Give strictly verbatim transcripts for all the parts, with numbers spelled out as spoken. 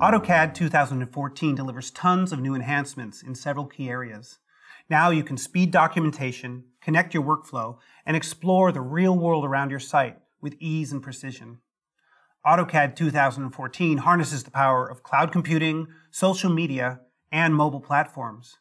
AutoCAD two thousand fourteen delivers tons of new enhancements in several key areas. Now you can speed documentation, connect your workflow, and explore the real world around your site with ease and precision. AutoCAD two thousand fourteen harnesses the power of cloud computing, social media, and mobile platforms.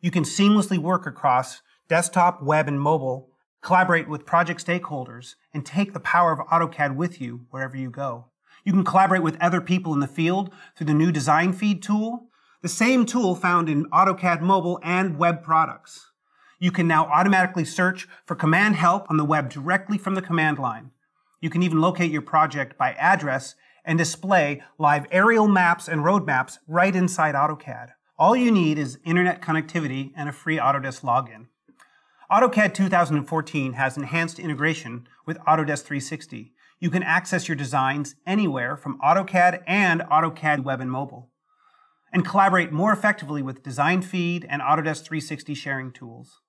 You can seamlessly work across desktop, web, and mobile, collaborate with project stakeholders, and take the power of AutoCAD with you wherever you go. You can collaborate with other people in the field through the new Design Feed tool, the same tool found in AutoCAD mobile and web products. You can now automatically search for command help on the web directly from the command line. You can even locate your project by address and display live aerial maps and roadmaps right inside AutoCAD. All you need is internet connectivity and a free Autodesk login. AutoCAD two thousand fourteen has enhanced integration with Autodesk three sixty. You can access your designs anywhere from AutoCAD and AutoCAD Web and Mobile, and collaborate more effectively with Design Feed and Autodesk three sixty sharing tools.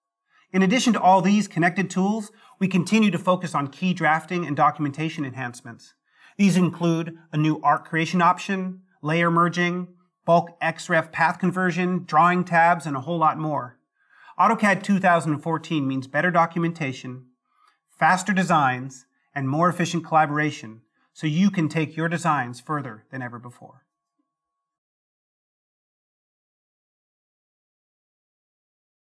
In addition to all these connected tools, we continue to focus on key drafting and documentation enhancements. These include a new art creation option, layer merging, bulk X ref path conversion, drawing tabs, and a whole lot more. AutoCAD two thousand fourteen means better documentation, faster designs, and more efficient collaboration, so you can take your designs further than ever before.